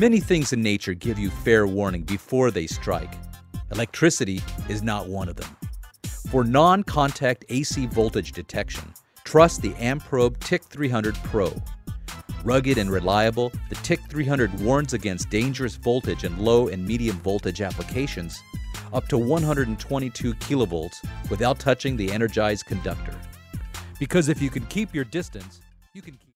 Many things in nature give you fair warning before they strike. Electricity is not one of them. For non-contact AC voltage detection, trust the Amprobe TIC 300 Pro. Rugged and reliable, the TIC 300 warns against dangerous voltage in low and medium voltage applications up to 122 kilovolts without touching the energized conductor. Because if you can keep your distance, you can keep